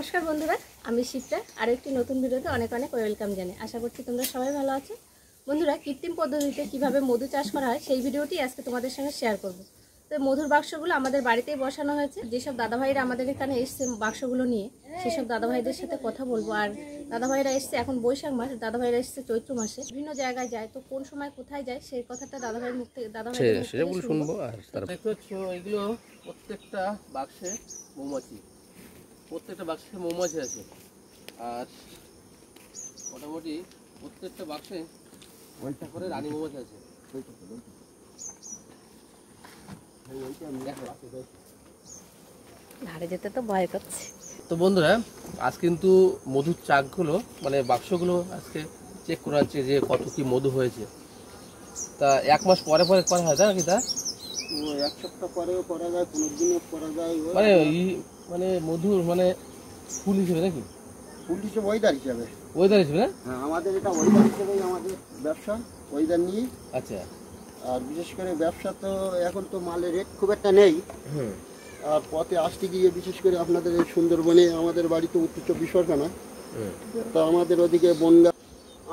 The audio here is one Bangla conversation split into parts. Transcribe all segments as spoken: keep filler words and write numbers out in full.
नमस्कार बंधुरा आमी शिप्रा और एक नतून भिडियोते अनेक अनेक वेलकाम जानाई। आशा करछि तोमरा सबाई भालो आछो। बंधुरा कृत्रिम पद्धतिते किभाबे मधु चाष करा हय सेई भिडियोटी आजके तोमादेर संगे शेयर करब। तो मधुर बाक्सगुलो आमादेर बाड़ीतेई बसानो हयेछे। जेसब दादा भाईरा आमादेर एखाने एसेছে बाक्सगुलो निये सेसब दादा भाईদের সাথে কথা বলবো। আর দাদা ভাইরা এসেছে এখন বৈশাখ মাস, দাদা ভাইরা এসেছে চৈত্র মাসে, বিভিন্ন জায়গায় যায়। তো কোন সময় কোথায় যায় সেই কথাটা দাদা ভাইয়ের মুখ থেকে দাদা ভাই সেগুলো শুনবো। আর তারপর এগুলো প্রত্যেকটা বাক্সে মৌমাছি, প্রত্যেকটা বাক্সে মৌমাছি আছে। আর মোটামুটি প্রত্যেকটা বাক্সে ওইটা করে রানী মৌমাছি আছে। ধারে যেতে তো ভয় করছে। তো বন্ধুরা আজ কিন্তু মধুর চাকগুলো মানে বাক্সগুলো আজকে চেক করা হচ্ছে যে কত কি মধু হয়েছে। তা এক মাস পরে পরে করা হয় নাকি? তা এক সপ্তাহ পরেও করা যায়, পনেরো দিনে করা যায়। মানে মানে মধুর মানে ফুল হিসেবে নাকি? ফুল হিসেবে ওয়েদার হিসেবে। ওয়েদার হিসেবে? হ্যাঁ, আমাদের এটা ওয়েদার হিসেবেই আমাদের ব্যবসা, ওয়েদার নিয়ে। আচ্ছা। আর বিশেষ করে ব্যবসা তো এখন তো মালের রেট খুব একটা নেই। হুম। আর পথে আসতে গিয়ে বিশেষ করে আপনাদের এই সুন্দরবনে, আমাদের বাড়ি তো উত্তর চব্বিশ পরগনা, তো আমাদের ওদিকে বনগা,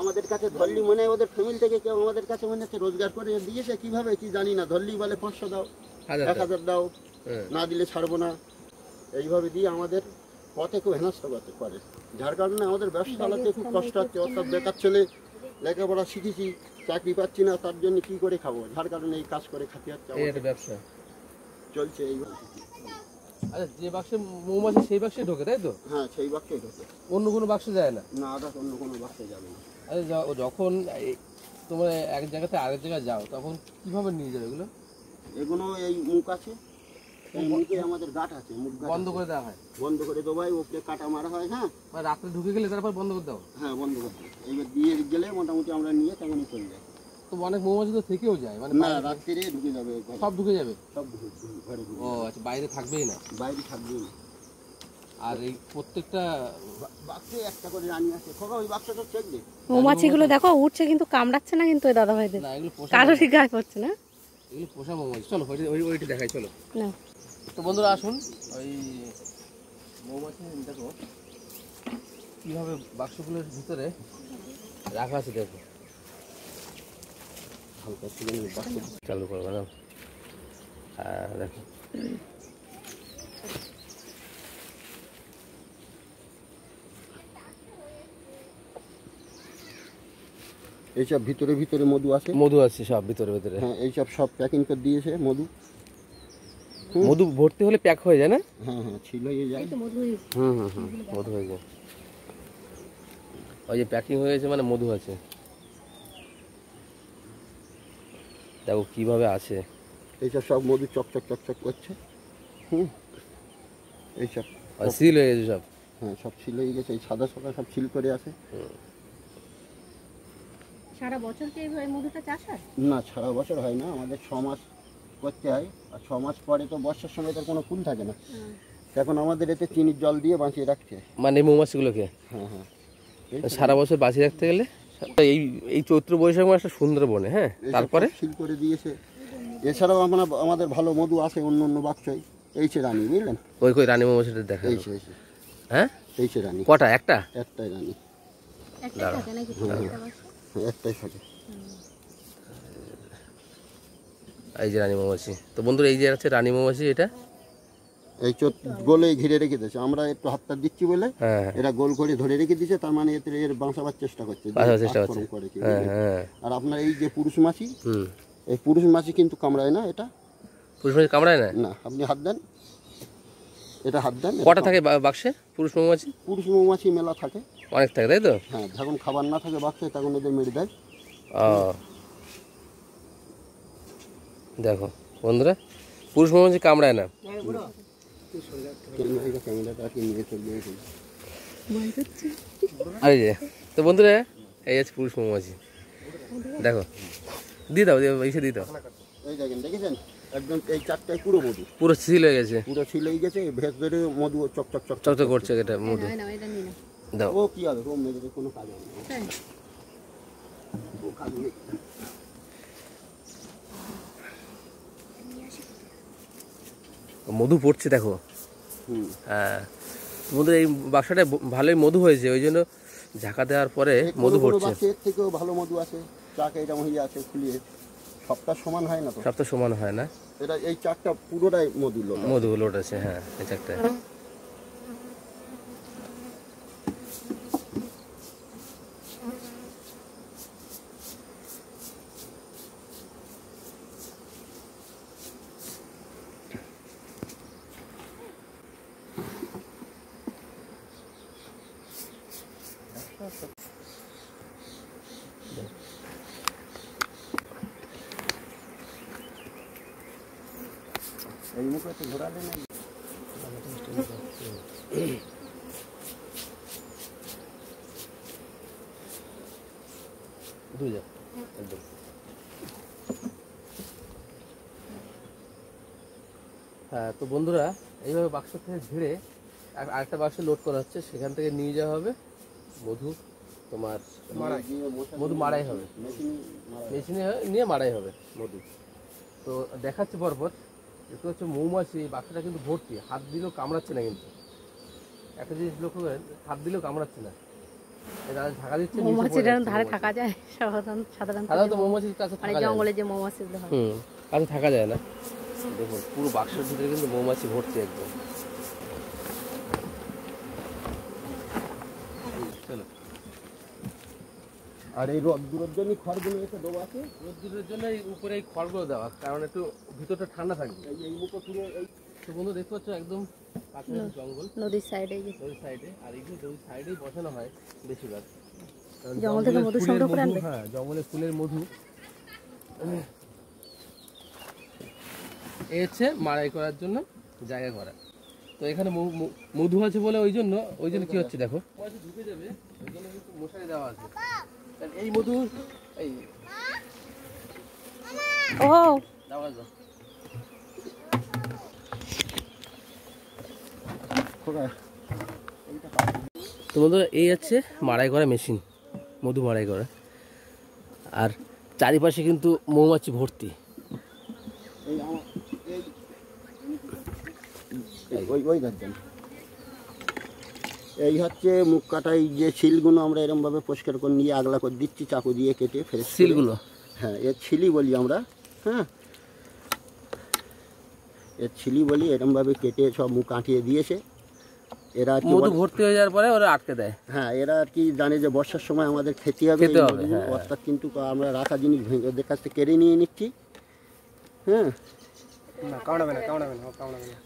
আমাদের কাছে ধরলি মনে হয় ওদের ফ্যামিলি থেকে কেউ আমাদের কাছে মনে হচ্ছে রোজগার করে দিয়েছে। কীভাবে কি জানি না, ধরলি বলে পাঁচশো দাও, এক হাজার দাও, না দিলে ছাড়বো না, এইভাবে দিয়ে আমাদের পথে খুব হেনস্থ করে, যার কারণে আমাদের ব্যবসা চালাতে খুব কষ্ট হচ্ছে। অর্থাৎ বেকার চলে লেখাপড়া শিখেছি, চাকরি পাচ্ছি না, তার জন্য কী করে খাবো, যার কারণে এই কাজ করে খাতে হচ্ছে, আমাদের ব্যবসা চলছে এইভাবে। আচ্ছা, যে বাক্সে মৌমাছি সেই বাক্সে ঢোকে তাই তো? হ্যাঁ, সেই বাক্সেই ঢোকে, অন্য কোনো বাক্সে যায় না। না, আদার্স অন্য কোনো বাক্সে যাবে না। আরে যখন তোমরা এক জায়গাতে আরেক জায়গায় যাও তখন কীভাবে নিয়ে যাবে এগুলো? এগুলো এই মুখ আছে, এই মুখে আমাদের গাঁট আছে, মুখ বন্ধ করে দেওয়া হয়, বন্ধ করে দেওয়া হয়, ওপরে কাটা মারা হয়। হ্যাঁ, মানে রাত্রে ঢুকে গেলে তারপর বন্ধ করে দেওয়া? হ্যাঁ, বন্ধ করে দেওয়া। এইবার দিয়ে গেলে মোটামুটি আমরা নিয়ে তেমনই চলে যাই। তো অনেক মৌমাছি তো থেকেও যায়, মানে না রাত্রিরে ঢুকে যাবে, সব ঢুকে যাবে, সব ঢুকে ঘরে ঢুকে। ও আচ্ছা, বাইরে থাকবেই না? বাইরে থাকবেই না। আর এই প্রত্যেকটা বাক্সে একটা করে রানী আছে। খোকা ওই বাক্সটা চেক দে। মৌমাছিগুলো দেখো উঠছে কিন্তু কামড়াচ্ছে না, কিন্তু ওই দাদা ভাইদের না, এগুলো কারোরই গায়ে পড়ছে না, এগুলো পোষা মৌমাছি। চলো ওই ওইটা দেখাই, চলো না। তো বন্ধুরা আসুন ওই মৌমাছি দেখো কীভাবে বাক্সগুলোর ভিতরে রাখা আছে। দেখো চালু করবো না, আর দেখো এইসব ভিতরে ভিতরে মধু আছে, মধু আছে সব ভিতরে ভিতরে। হ্যাঁ, এইসব সব প্যাকিং করে দিয়েছে মধু। মধু ভর্তি হলে প্যাক হয়ে যায় না? হ্যাঁ হ্যাঁ, ছিল হয়ে যায়। হুম হুম হুম, মধু হয়ে যায়। ওই যে প্যাকিং হয়েছে মানে মধু আছে। দেখো কীভাবে আছে, এইসব সব মধু চকচক চকচক করছে। হুম, এইসব সিল হয়ে গেছে সব। হ্যাঁ, সব সিল হয়ে গেছে, এই সাদা সাদা সব সিল করে আছে। সারা বছর কি এইভাবে মধুটা চাষ হয়? না, সারা বছর হয় না, আমাদের ছ মাস করতে হয়। আর ছ মাস পরে তো বর্ষার সময় তার কোনো ফুল থাকে না, এখন আমাদের এতে চিনির জল দিয়ে বাঁচিয়ে রাখছে মানে মৌমাছিগুলোকে। হ্যাঁ হ্যাঁ, সারা বছর বাঁচিয়ে রাখতে গেলে এই এই চৈত্র বৈশাখ মাসটা সুন্দরবনে। হ্যাঁ, তারপরে সিল করে দিয়েছে। এছাড়াও আমরা আমাদের ভালো মধু আছে অন্য অন্য বাক্সই। এই যে রানী, বুঝলেন ওই কই রানী মৌমাছিটা দেখা? এই যে, হ্যাঁ এই যে রানী। কটা? একটা? একটাই রানী, একটাই থাকে নাকি? একটাই থাকে। এই যে রানী মৌমাছি। তো বন্ধুরা এই যে আছে রানী মৌমাছি, এটা এই চোট গোলে ঘিরে রেখে দিয়েছে, আমরা একটু হাতটা দিচ্ছি বলে এরা গোল করে ধরে রেখে দিয়েছে, তার মানে এতে এর বাঁচাবার চেষ্টা করছে। আর আপনার এই যে পুরুষ মাছি, এই পুরুষ মাছি কিন্তু কামড়ায় না, এটা পুরুষ মাছি কামড়ায় না। না, আপনি হাত দেন, এটা হাত দেন। কটা থাকে বাক্সে পুরুষ মৌমাছি? পুরুষ মৌমাছি মেলা থাকে, অনেক থাকে তাই তো? হ্যাঁ, যখন খাবার না থাকে বাক্সে তখন ওদের মেরে দেয়। দেখো বন্ধুরা পুরুষ মৌমাছি কামড়ায় না। তো বন্ধুরা এই আছে পুরুষ মৌমাছি, দেখো দিয়ে দাও, এসে দিয়ে দাও। এই দেখেন, দেখেছেন একদম এই চারটায় পুরো মধু, পুরো ছিল হয়ে গেছে, পুরো ছিল হয়ে গেছে। ভেজ ধরে মধু চকচক চকচক করছে, এটা মধু দাও। ও কি হবে, কোনো কাজ হবে? মধু পড়ছে দেখো। হ্যাঁ, তোমাদের এই বাক্সটা ভালোই মধু হয়েছে, ওই জন্য ঝাঁকা দেওয়ার পরে মধু পড়ছে। এর থেকেও ভালো মধু আছে, চাকে এটা মহি আছে খুলিয়ে। সবটা সমান হয় না তো? সবটা সমান হয় না। এটা এই চাকটা পুরোটাই মধু লোড, মধু লোড আছে। হ্যাঁ, এই চাকটা ঘোরা দেয় না। दूजा एकदम हाँ तो बंधुरा ये बाक्स थे झेड़े आठ बाक्स लोड करा हे सेखान नहीं जावा मधु तुम्हार मधु माराई मेशिने नहीं माराई मधु तो देखा परपर देखते हम मौमाछी बाक्सटा क्योंकि भर्ती हाथ दिल कामड़ाचे ना क्योंकि एक जिस लक्ष्य करें हाथ दिल कामड़ाचे ना ঠান্ডা থাকবে বন্ধু দেখতে পাচ্ছ একদম জঙ্গল নদীর সাইডে নদীর সাইডে আর এই নদীর সাইডেই বসানো হয় বেশিরভাগ জঙ্গল থেকে মধু সংগ্রহ করে আনবে। হ্যাঁ জঙ্গলে ফুলের মধু এসে মাড়াই করার জন্য জায়গা করা। তো এখানে মধু আছে বলে ওই জন্য ওই জন্য কি হচ্ছে দেখো মধু ঢুকে যাবে ওই জন্য কিন্তু মশারি দেওয়া আছে কারণ এই মধু এই ও দাও দাও তোমাদের এই হচ্ছে মাড়াই করা মেশিন মধু মাড়াই করা আর চারিপাশে কিন্তু মৌমাছি ভর্তি। এই হচ্ছে মুখ কাটাই যে শিলগুলো আমরা এরকম ভাবে পরিষ্কার করে নিয়ে আগলা করে দিচ্ছি চাকু দিয়ে কেটে ফেলে শিলগুলো। হ্যাঁ এর ছিলি বলি আমরা। হ্যাঁ এর ছিলি বলি এরকম ভাবে কেটে সব মুখ কাটিয়ে দিয়েছে। এরা মধু ভর্তি হয়ে যাওয়ার পরে ওরা আটকে দেয়। হ্যাঁ এরা আর কি জানে যে বর্ষার সময় আমাদের খেতে হবে অর্থাৎ কিন্তু আমরা রাখা জিনিস ওদের কাছ থেকে কেড়ে নিয়ে নিচ্ছি। হ্যাঁ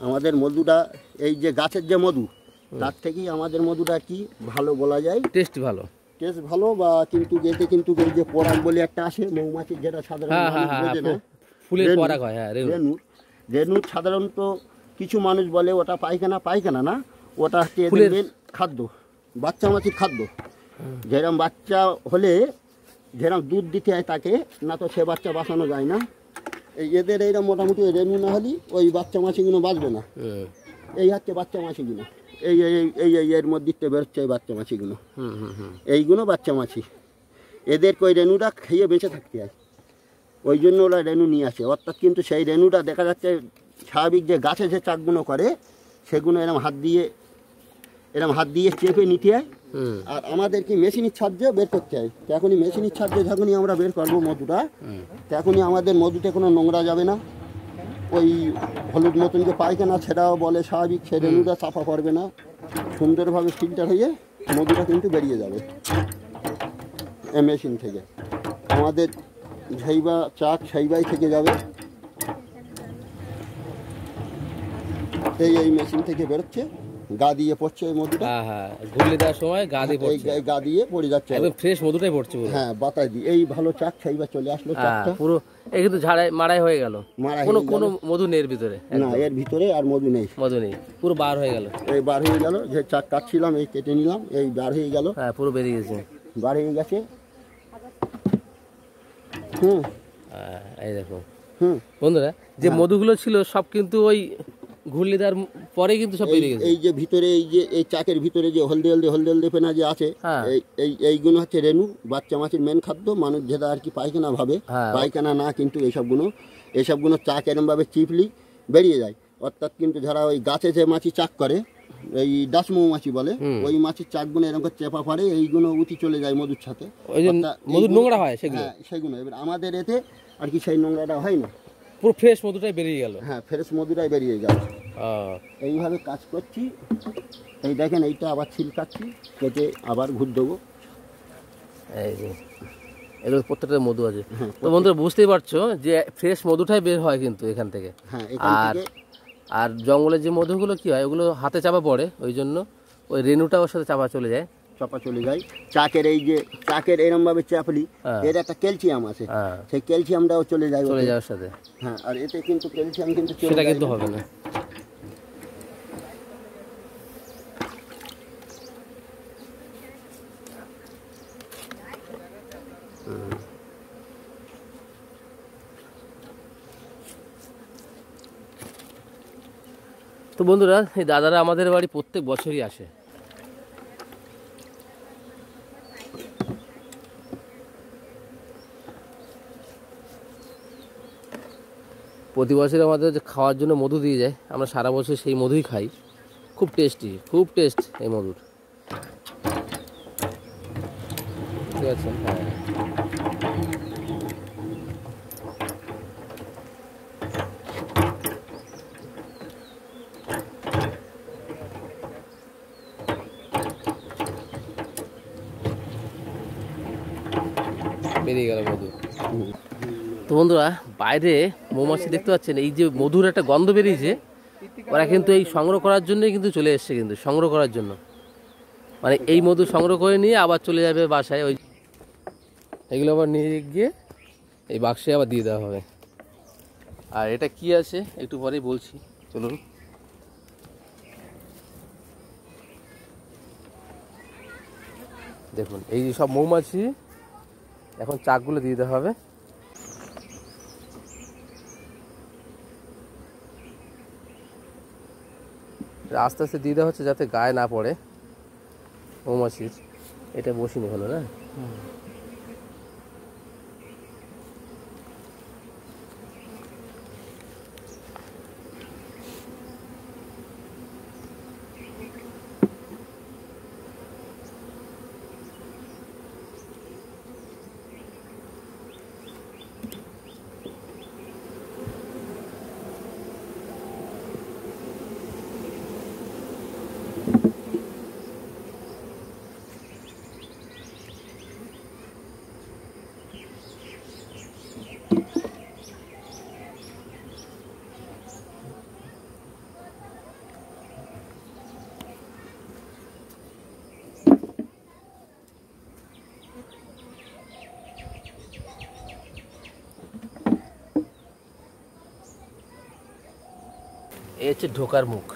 আমাদের মধুটা এই যে গাছের যে মধু তার থেকেই আমাদের মধুটা কি ভালো বলা যায় টেস্ট ভালো টেস্ট ভালো বা কিন্তু এতে কিন্তু ওই যে পরাগ বলে একটা আসে মৌমাছি যেটা সাধারণ ফুলের পরাগ হয়। হ্যাঁ রেণু রেণু সাধারণত কিছু মানুষ বলে ওটা পায়খানা পায়খানা না ওটা হচ্ছে খাদ্য বাচ্চা মাছির খাদ্য। যেরকম বাচ্চা হলে যেরকম দুধ দিতে হয় তাকে না তো সে বাচ্চা বাঁচানো যায় না। এদের এইরকম মোটামুটি রেণু না হলে ওই বাচ্চা মাছিগুলো বাঁচবে না। এই হচ্ছে বাচ্চা মাছিগুলো এই এই এই এর মধ্যে বেরোচ্ছে এই বাচ্চা মাছিগুলো। এইগুলো বাচ্চা মাছি এদেরকে ওই রেণুটা খেয়ে বেঁচে থাকতে হয় ওই জন্য ওরা রেণু নিয়ে আসে অর্থাৎ কিন্তু সেই রেণুটা দেখা যাচ্ছে স্বাভাবিক যে গাছে যে চাকগুলো করে সেগুলো এরকম হাত দিয়ে এরকম হাত দিয়ে চেপে নিতে হয় আর আমাদের কি মেশিনের সাহায্যে বের করতে হয়। তখনই মেশিনের সাহায্যে যখনই আমরা বের করবো মধুটা তখনই আমাদের মধুতে কোনো নোংরা যাবে না ওই হলুদ মতন যে পায়খানা সেটাও বলে স্বাভাবিক সে রেণুটা চাপা পড়বে না সুন্দরভাবে ফিল্টার হয়ে মধুটা কিন্তু বেরিয়ে যাবে এই মেশিন থেকে আমাদের ঝাইবা চাক সাইবাই থেকে যাবে। এই এই মেশিন থেকে বেরোচ্ছে গা দিয়ে পড়ছে এই মধুটা। হ্যাঁ হ্যাঁ ঘুরলে দেওয়ার সময় গা দিয়ে পড়ছে এই গা দিয়ে পড়ে যাচ্ছে একদম ফ্রেশ মধুটাই পড়ছে। হ্যাঁ বাতাস দিয়ে এই ভালো চাক খাইবা চলে আসলো চাকটা পুরো এই কিন্তু ঝাড়াই মারাই হয়ে গেল কোনো কোনো মধু নেই এর ভিতরে। না এর ভিতরে আর মধু নেই মধু নেই পুরো বার হয়ে গেল এই বার হয়ে গেল যে চাক কাটছিলাম এই কেটে নিলাম এই বার হয়ে গেল। হ্যাঁ পুরো বেরিয়ে গেছে বার হয়ে গেছে। হুম এই দেখো হুম বন্ধুরা যে মধুগুলো ছিল সব কিন্তু ওই ঘুরলে দেওয়ার পরে কিন্তু সব বেরিয়ে গেছে। এই যে ভিতরে এই যে এই চাকের ভিতরে যে হলদে হলদে হলদে হলদে ফেনা যে আছে এই এইগুলো হচ্ছে রেণু বাচ্চা মাছের মেন খাদ্য মানুষ যেটা আর কি পায়খানা ভাবে পায়খানা না কিন্তু এইসবগুলো এইসবগুলো চাক এরমভাবে চিপলি বেরিয়ে যায় অর্থাৎ কিন্তু যারা ওই গাছে যে মাছি চাক করে डास मौमाछी बोले ওই মাছের চাকগুনে এরকম চেপা পড়ে এইগুলো উঠি চলে যায় মধুর সাথে মধু নোংরা হয় সেগুলো সেগুলো এবার আমাদের এতে আর কি সেই নোংরাটা হয় না পুরো ফ্রেশ মধুটাই বেরিয়ে গেল হ্যাঁ ফ্রেশ মধুটাই বেরিয়ে গেল এই ভাবে কাজ করছি এই দেখেন এইটা আবার ছিলকাচ্ছি কেটে আবার ঘুর দেব এই যে এগুলো প্রত্যেকটা মধু আছে তো বন্ধুরা বুঝতেই পারছো যে ফ্রেশ মধুটাই বের হয় কিন্তু এখান থেকে হ্যাঁ এখান থেকে আর জঙ্গলের যে মধুগুলো কি হয় ওগুলো হাতে চাপা পড়ে ওই জন্য ওই রেণুটা ওর সাথে চাপা চলে যায় চাপা চলে যায় চাকের এই যে চাকের এরকম ভাবে চাপলি এর একটা ক্যালসিয়াম আছে সেই ক্যালসিয়ামটাও চলে যায় চলে যাওয়ার সাথে হ্যাঁ আর এতে কিন্তু ক্যালসিয়াম কিন্তু সেটা কিন্তু হবে না তো বন্ধুরা এই দাদারা আমাদের বাড়ি প্রত্যেক বছরই আসে প্রতি বছর আমাদের যে খাওয়ার জন্য মধু দিয়ে যায় আমরা সারা বছর সেই মধুই খাই খুব টেস্টি খুব টেস্ট এই মধুর ঠিক আছে বেরিয়ে গেল মধু তো বন্ধুরা বাইরে মৌমাছি দেখতে পাচ্ছেন এই যে মধুর একটা গন্ধ বেরিয়েছে ওরা কিন্তু এই সংগ্রহ করার জন্যই কিন্তু চলে এসছে কিন্তু সংগ্রহ করার জন্য মানে এই মধু সংগ্রহ করে নিয়ে আবার চলে যাবে বাসায় ওই এগুলো আবার নিয়ে গিয়ে এই বাক্সে আবার দিয়ে দেওয়া হবে আর এটা কি আছে একটু পরেই বলছি চলুন দেখুন এই সব মৌমাছি এখন চাকগুলো দিয়ে দেওয়া হবে আস্তে আস্তে দিয়ে দেওয়া হচ্ছে যাতে গায়ে না পড়ে মৌমাছির এটা বসিনি হলো না এই হচ্ছে ঢোকার মুখ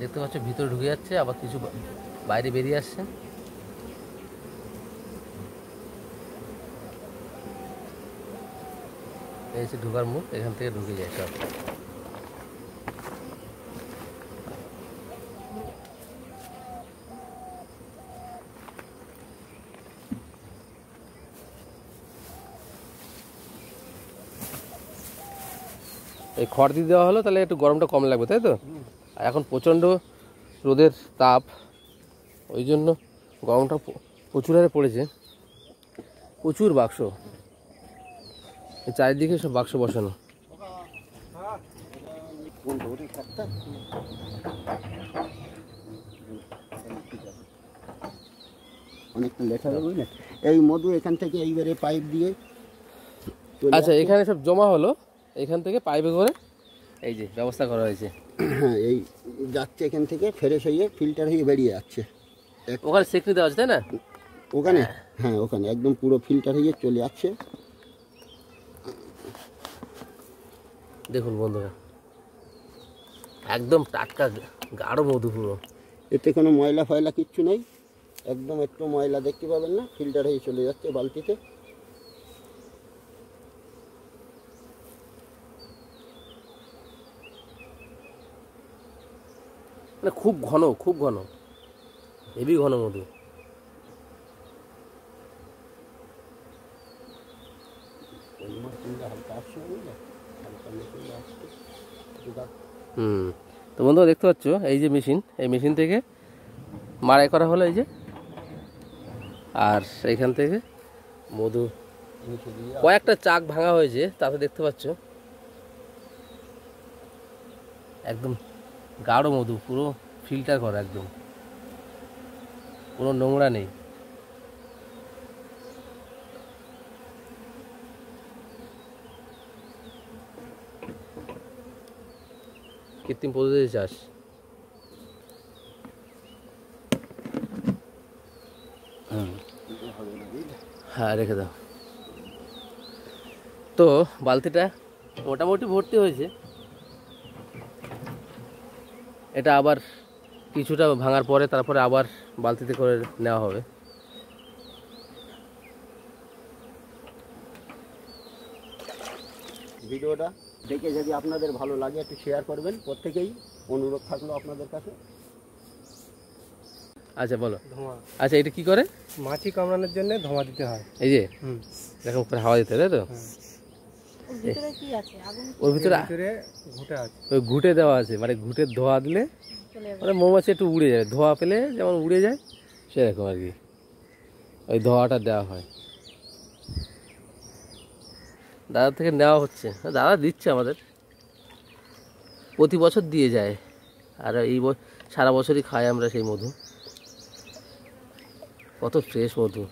দেখতে পাচ্ছ ভিতরে ঢুকে যাচ্ছে আবার কিছু বাইরে বেরিয়ে আসছে এই হচ্ছে ঢোকার মুখ এখান থেকে ঢুকে যায় সব এই খড় দিয়ে দেওয়া হলো তাহলে একটু গরমটা কম লাগবে তাই তো আর এখন প্রচণ্ড রোদের তাপ ওই জন্য গরমটা প্রচুর হারে পড়েছে প্রচুর বাক্স চারিদিকে সব বাক্স বসানো অনেকটা লেখা বুঝলে এই মধু এখান থেকে এইবারে পাইপ দিয়ে আচ্ছা এখানে সব জমা হলো এখান থেকে পাইপে করে এই যে ব্যবস্থা করা হয়েছে হ্যাঁ এই যাচ্ছে এখান থেকে ফ্রেশ হয়ে ফিল্টার হয়ে বেরিয়ে যাচ্ছে ওখানে সেকনি দেওয়া আছে তাই না ওখানে হ্যাঁ ওখানে একদম পুরো ফিল্টার হয়ে চলে যাচ্ছে দেখুন বন্ধুরা একদম টাটকা গাঢ় মধু পুরো এতে কোনো ময়লা ফয়লা কিচ্ছু নেই একদম একটু ময়লা দেখতে পাবেন না ফিল্টার হয়ে চলে যাচ্ছে বালতিতে খুব ঘন খুব ঘন হেভি ঘন মধু তো বন্ধুরা দেখতে পাচ্ছ এই যে মেশিন, এই মেশিন থেকে মাড়াই করা হলো এই যে, আর এইখান থেকে মধু কয়েকটা চাক ভাঙা হয়েছে তাতে দেখতে পাচ্ছ একদম গাঢ় মধু পুরো ফিল্টার করা, একদম কোনো নোংরা নেই। কৃত্রিম পদ্ধতিতে চাষ। হ্যাঁ রেখে দাও। তো বালতিটা মোটামুটি ভর্তি হয়েছে, এটা আবার কিছুটা ভাঙার পরে তারপরে আবার বালতিতে করে নেওয়া হবে। ভিডিওটা দেখে যদি আপনাদের ভালো লাগে একটু শেয়ার করবেন, প্রত্যেকেই অনুরোধ থাকলো আপনাদের কাছে। আচ্ছা বলো। ধোঁয়া, আচ্ছা এটা কি করে? মাছি কামড়ানোর জন্য ধোঁয়া দিতে হয়, এই যে দেখো উপরে হাওয়া দিতে, তাই তো? ওর ভিতরে কি আছে? আগুন, ওর ভিতরে ঘুটে আছে, ওই ঘুটে দেওয়া আছে, মানে ঘুটে ধোঁয়া দিলে মানে মৌমাছি একটু উড়ে যায়, ধোঁয়া পেলে যেমন উড়ে যায় সেরকম আর কি, ওই ধোঁয়াটা দেওয়া হয়। দাদা থেকে নেওয়া হচ্ছে, দাদা দিচ্ছে আমাদের, প্রতি বছর দিয়ে যায়, আর এই সারা বছরই খাই আমরা সেই মধু। কত ফ্রেশ মধু,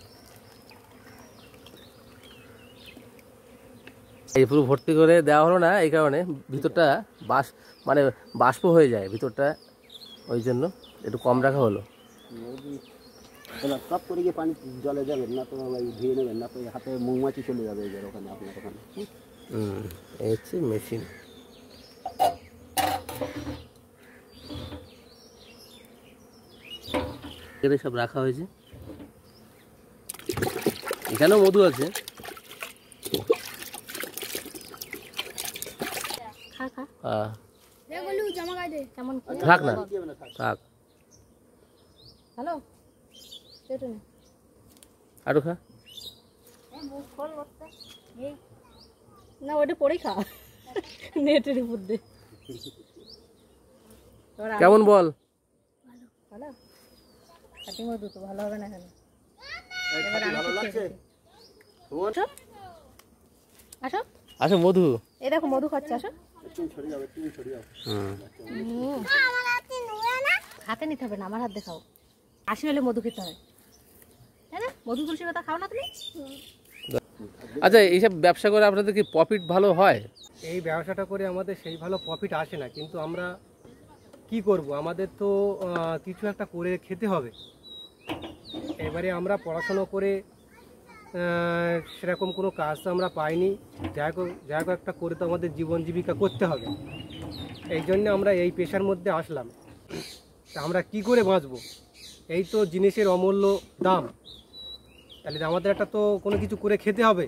এই পুরো ভর্তি করে দেওয়া হলো না এই কারণে, ভিতরটা বাস মানে বাষ্প হয়ে যায় ভিতরটা, ওই জন্য একটু কম রাখা হলো। সব করে গিয়ে পানি জলে যাবেন না, তো ধুয়ে নেবেন না, তো হাতে মৌমাছি চলে যাবে ওখানে আপনার ওখানে। হুম, এই হচ্ছে মেশিন। এখানে সব রাখা হয়েছে, এখানেও মধু আছে। হ্যাঁ থাক না, থাক। হ্যালো আরো খা, না ওটা পরে খা, নেটের উপর দে। কেমন বল? ভালো খাটি মধু তো ভালো হবে না কেন? ভালো লাগছে ওটা? আসো আসো মধু, এই দেখো মধু খাচ্ছে, আসো। তুমি ছড়িয়ে দাও, তুমি ছড়িয়ে দাও। হুম, আমার হাতে নোয়া না, হাতে নিতে হবে না, আমার হাত দেখাও। আসি হলে মধু খেতে হয়, তাই না? মধু তুলসী পাতা খাও না তুমি? আচ্ছা এইসব ব্যবসা করে আপনাদের কি প্রফিট ভালো হয়? এই ব্যবসাটা করে আমাদের সেই ভালো প্রফিট আসে না, কিন্তু আমরা কি করব, আমাদের তো কিছু একটা করে খেতে হবে। এবারে আমরা পড়াশোনা করে সেরকম কোনো কাজ তো আমরা পাইনি, যা যা একটা করে তো আমাদের জীবন জীবিকা করতে হবে, এই জন্য আমরা এই পেশার মধ্যে আসলাম। তা আমরা কি করে বাঁচবো? এই তো জিনিসের অমূল্য দাম, তাহলে আমাদের একটা তো কোনো কিছু করে খেতে হবে।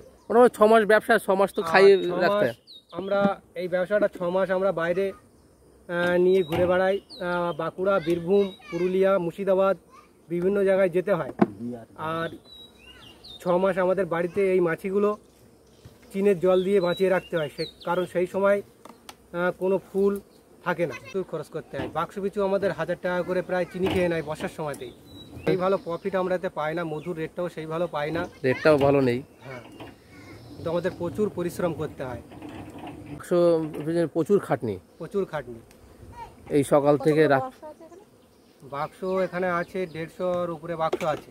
ছ মাস ব্যবসা, ছ মাস তো খাইয়ে রাখতে। আমরা এই ব্যবসাটা ছ মাস আমরা বাইরে নিয়ে ঘুরে বেড়াই, বাঁকুড়া, বীরভূম, পুরুলিয়া, মুর্শিদাবাদ, বিভিন্ন জায়গায় যেতে হয়। আর ছ মাস আমাদের বাড়িতে এই মাছিগুলো চিনের জল দিয়ে বাঁচিয়ে রাখতে হয়, সে কারণ সেই সময় কোনো ফুল থাকে না, প্রচুর খরচ করতে হয়। বাক্স পিছু আমাদের হাজার টাকা করে প্রায় চিনি খেয়ে নেয় বর্ষার সময়তেই। সেই ভালো প্রফিট আমরা এতে পাই না, মধুর রেটটাও সেই ভালো পাই না, রেটটাও ভালো নেই। হ্যাঁ, তো আমাদের প্রচুর পরিশ্রম করতে হয়, প্রচুর খাটনি, প্রচুর খাটনি। এই সকাল থেকে বাক্স এখানে আছে দেড়শোর উপরে বাক্স আছে,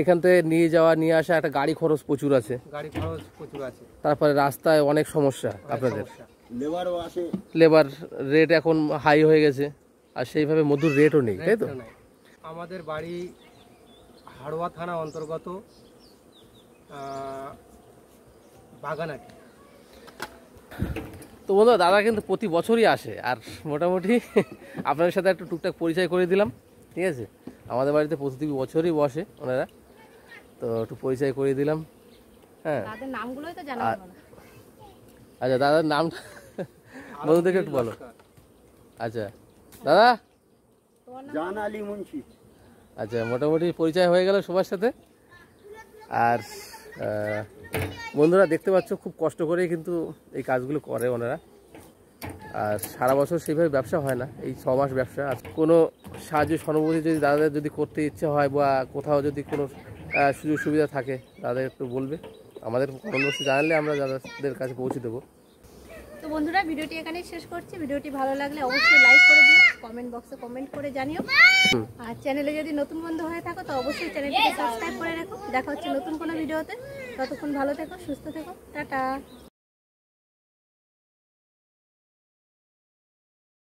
এখান থেকে নিয়ে যাওয়া নিয়ে আসা, একটা গাড়ি খরচ প্রচুর আছে, গাড়ি খরচ প্রচুর আছে। তারপরে রাস্তায় অনেক সমস্যা আপনাদের, লেবারও আসে, লেবার রেট এখন হাই হয়ে গেছে, আর সেইভাবে মধুর রেটও নেই, তাই তো? আমাদের বাড়ি হাড়োয়া থানা অন্তর্গত বাগানাটি। তো বন্ধুরা দাদা কিন্তু প্রতি বছরই আসে, আর মোটামুটি আপনাদের সাথে একটু টুকটাক পরিচয় করে দিলাম, ঠিক আছে? আমাদের বাড়িতে প্রতি বছরই বসে ওনারা, তো একটু পরিচয় করে দিলাম। হ্যাঁ, তাদের নামগুলোই তো জানা হলো না। আচ্ছা দাদার নাম বন্ধুদেরকে একটু বলো। আচ্ছা দাদা, জান আলী মুন্সি। আচ্ছা মোটামুটি পরিচয় হয়ে গেল সবার সাথে। আর বন্ধুরা দেখতে পাচ্ছ খুব কষ্ট করে কিন্তু এই কাজগুলো করে ওনারা, আর সারা বছর সেভাবে ব্যবসা হয় না, এই ছ মাস ব্যবসা। আর কোনো সাহায্য সহানুভূতি যদি দাদাদের যদি করতে ইচ্ছে হয় বা কোথাও যদি কোনো সুযোগ সুবিধা থাকে দাদা একটু বলবে, আমাদের কমেন্টে জানালে আমরা দাদাদের কাছে পৌঁছে দেবো। তো বন্ধুরা, ভিডিওটি এখানে শেষ করছি। ভিডিওটি ভালো লাগলে অবশ্যই লাইক করে দিও, কমেন্ট বক্সে কমেন্ট করে জানিও। আর চ্যানেলে যদি নতুন বন্ধু হয়ে থাকো তো অবশ্যই চ্যানেলটিকে সাবস্ক্রাইব করে রাখো। দেখা হচ্ছে নতুন কোনো ভিডিওতে, ততক্ষণ ভালো থেকো, সুস্থ থেকো, টাটা।